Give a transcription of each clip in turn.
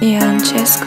Yanchesko.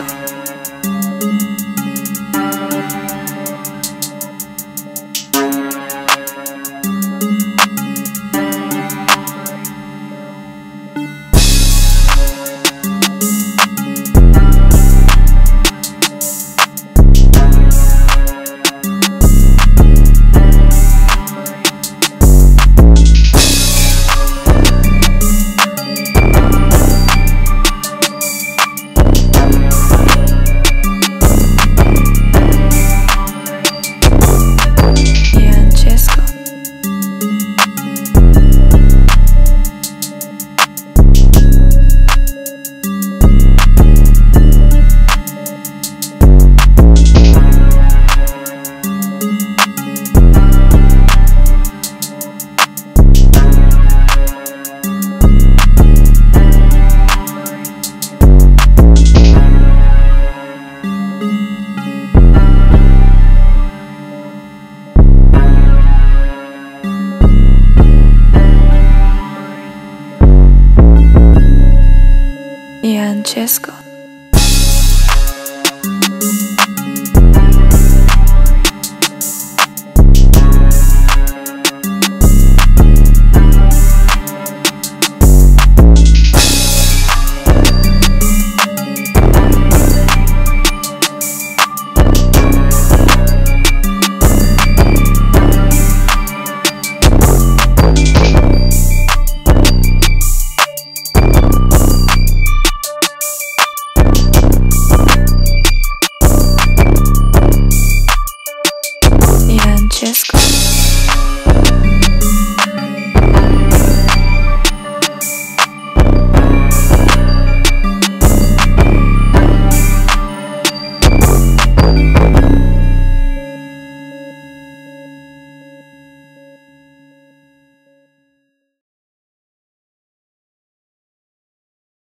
Yanchesko.